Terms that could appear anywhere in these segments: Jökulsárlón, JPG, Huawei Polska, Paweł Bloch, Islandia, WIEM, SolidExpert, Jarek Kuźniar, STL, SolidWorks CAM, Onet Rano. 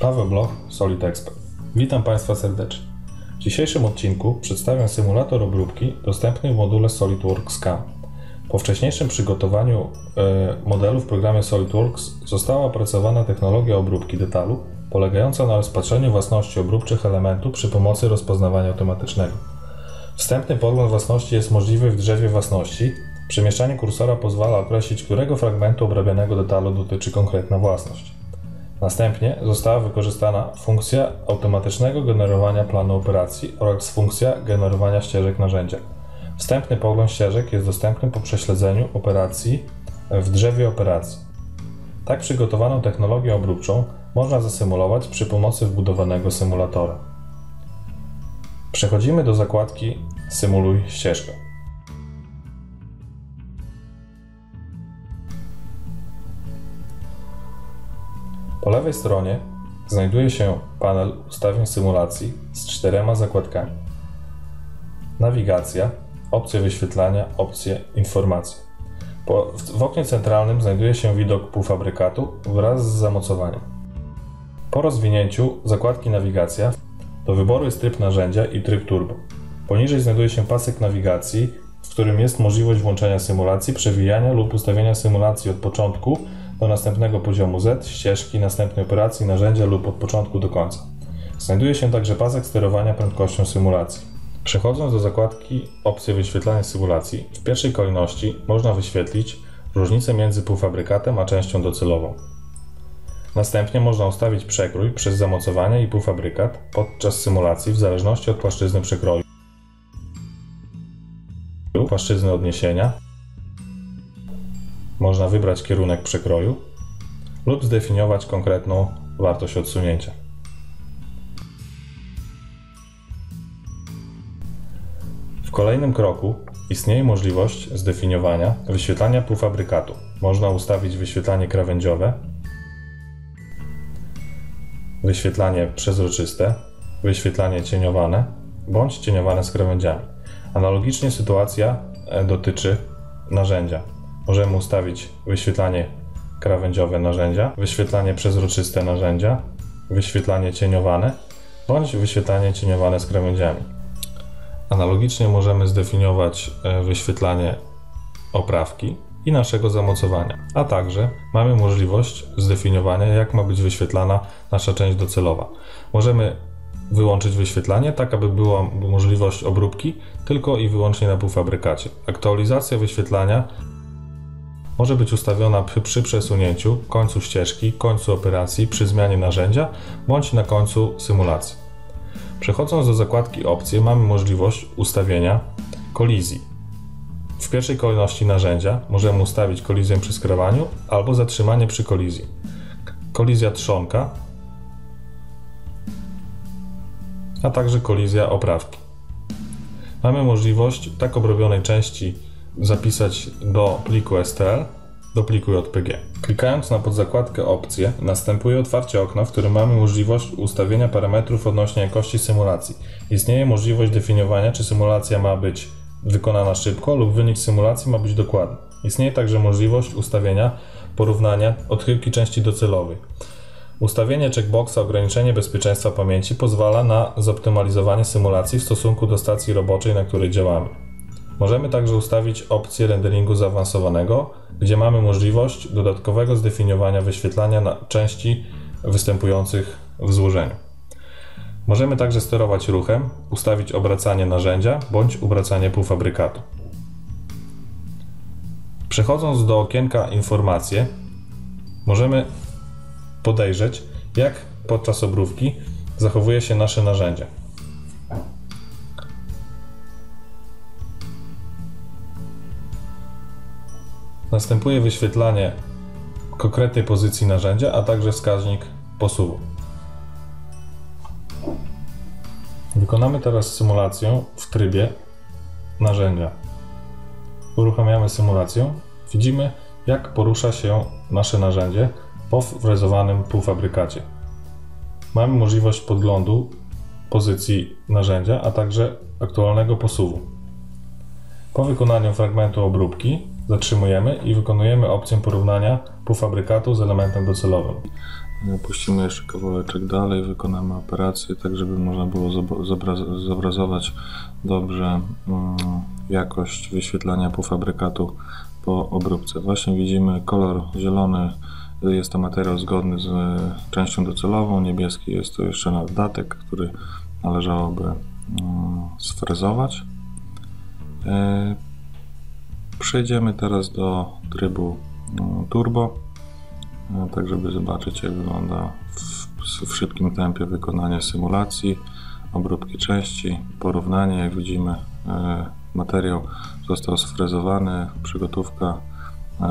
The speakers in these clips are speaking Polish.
Paweł Bloch, SolidExpert. Witam Państwa serdecznie. W dzisiejszym odcinku przedstawiam symulator obróbki dostępny w module SolidWorks CAM. Po wcześniejszym przygotowaniu modelu w programie SolidWorks została opracowana technologia obróbki detalu, polegająca na rozpatrzeniu własności obróbczych elementu przy pomocy rozpoznawania automatycznego. Wstępny podgląd własności jest możliwy w drzewie własności. Przemieszczanie kursora pozwala określić, którego fragmentu obrabianego detalu dotyczy konkretna własność. Następnie została wykorzystana funkcja automatycznego generowania planu operacji oraz funkcja generowania ścieżek narzędzia. Wstępny pogląd ścieżek jest dostępny po prześledzeniu operacji w drzewie operacji. Tak przygotowaną technologię obróbczą można zasymulować przy pomocy wbudowanego symulatora. Przechodzimy do zakładki Symuluj ścieżkę. Po lewej stronie znajduje się panel ustawień symulacji z 4 zakładkami: nawigacja, opcje wyświetlania, opcje informacje. W oknie centralnym znajduje się widok półfabrykatu wraz z zamocowaniem. Po rozwinięciu zakładki nawigacja do wyboru jest tryb narzędzia i tryb turbo. Poniżej znajduje się pasek nawigacji, w którym jest możliwość włączenia symulacji, przewijania lub ustawienia symulacji od początku do następnego poziomu Z, ścieżki, następnej operacji, narzędzia lub od początku do końca. Znajduje się także pasek sterowania prędkością symulacji. Przechodząc do zakładki Opcje wyświetlania symulacji, w pierwszej kolejności można wyświetlić różnicę między półfabrykatem a częścią docelową. Następnie można ustawić przekrój przez zamocowanie i półfabrykat podczas symulacji w zależności od płaszczyzny przekroju, płaszczyzny odniesienia. Można wybrać kierunek przekroju lub zdefiniować konkretną wartość odsunięcia. W kolejnym kroku istnieje możliwość zdefiniowania wyświetlania półfabrykatu. Można ustawić wyświetlanie krawędziowe, wyświetlanie przezroczyste, wyświetlanie cieniowane bądź cieniowane z krawędziami. Analogicznie sytuacja dotyczy narzędzia. Możemy ustawić wyświetlanie krawędziowe narzędzia, wyświetlanie przezroczyste narzędzia, wyświetlanie cieniowane bądź wyświetlanie cieniowane z krawędziami. Analogicznie możemy zdefiniować wyświetlanie oprawki i naszego zamocowania, a także mamy możliwość zdefiniowania, jak ma być wyświetlana nasza część docelowa. Możemy wyłączyć wyświetlanie, tak aby była możliwość obróbki tylko i wyłącznie na półfabrykacie. Aktualizacja wyświetlania może być ustawiona przy przesunięciu, końcu ścieżki, końcu operacji, przy zmianie narzędzia bądź na końcu symulacji. Przechodząc do zakładki Opcje, mamy możliwość ustawienia kolizji. W pierwszej kolejności narzędzia możemy ustawić kolizję przy skrywaniu albo zatrzymanie przy kolizji. Kolizja trzonka, a także kolizja oprawki. Mamy możliwość tak obrobionej części zapisać do pliku STL, do pliku JPG. Klikając na podzakładkę Opcje, następuje otwarcie okna, w którym mamy możliwość ustawienia parametrów odnośnie jakości symulacji. Istnieje możliwość definiowania, czy symulacja ma być wykonana szybko lub wynik symulacji ma być dokładny. Istnieje także możliwość ustawienia porównania odchylki części docelowej. Ustawienie checkboxa Ograniczenie bezpieczeństwa pamięci pozwala na zoptymalizowanie symulacji w stosunku do stacji roboczej, na której działamy. Możemy także ustawić opcję renderingu zaawansowanego, gdzie mamy możliwość dodatkowego zdefiniowania wyświetlania na części występujących w złożeniu. Możemy także sterować ruchem, ustawić obracanie narzędzia bądź obracanie półfabrykatu. Przechodząc do okienka Informacje, możemy podejrzeć, jak podczas obróbki zachowuje się nasze narzędzie. Następuje wyświetlanie konkretnej pozycji narzędzia, a także wskaźnik posuwu. Wykonamy teraz symulację w trybie narzędzia. Uruchamiamy symulację. Widzimy, jak porusza się nasze narzędzie po frezowanym półfabrykacie. Mamy możliwość podglądu pozycji narzędzia, a także aktualnego posuwu. Po wykonaniu fragmentu obróbki zatrzymujemy i wykonujemy opcję porównania półfabrykatu z elementem docelowym. Puścimy jeszcze kawałeczek dalej, wykonamy operację, tak żeby można było zobrazować dobrze jakość wyświetlania półfabrykatu po obróbce. Właśnie widzimy kolor zielony, jest to materiał zgodny z częścią docelową, niebieski jest to jeszcze dodatek, który należałoby sfrezować. Przejdziemy teraz do trybu turbo, tak żeby zobaczyć, jak wygląda w szybkim tempie wykonanie symulacji, obróbki części, porównanie. Jak widzimy, materiał został sfrezowany, przygotówka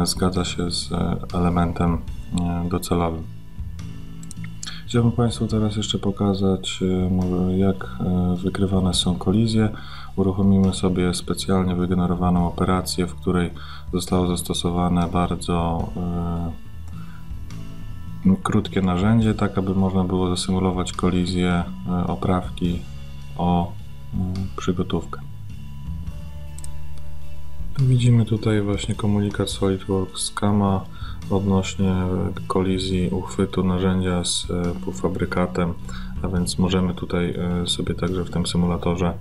zgadza się z elementem docelowym. Chciałbym Państwu teraz jeszcze pokazać, jak wykrywane są kolizje. Uruchomimy sobie specjalnie wygenerowaną operację, w której zostało zastosowane bardzo krótkie narzędzie, tak aby można było zasymulować kolizję oprawki o przygotówkę. Widzimy tutaj właśnie komunikat SolidWorks CAM odnośnie kolizji uchwytu narzędzia z półfabrykatem, a więc możemy tutaj sobie także w tym symulatorze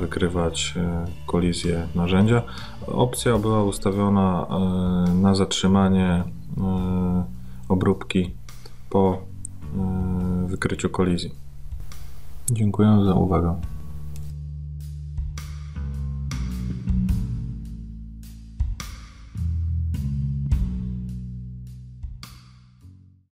wykrywać kolizję narzędzia. Opcja była ustawiona na zatrzymanie obróbki po wykryciu kolizji. Dziękuję za uwagę.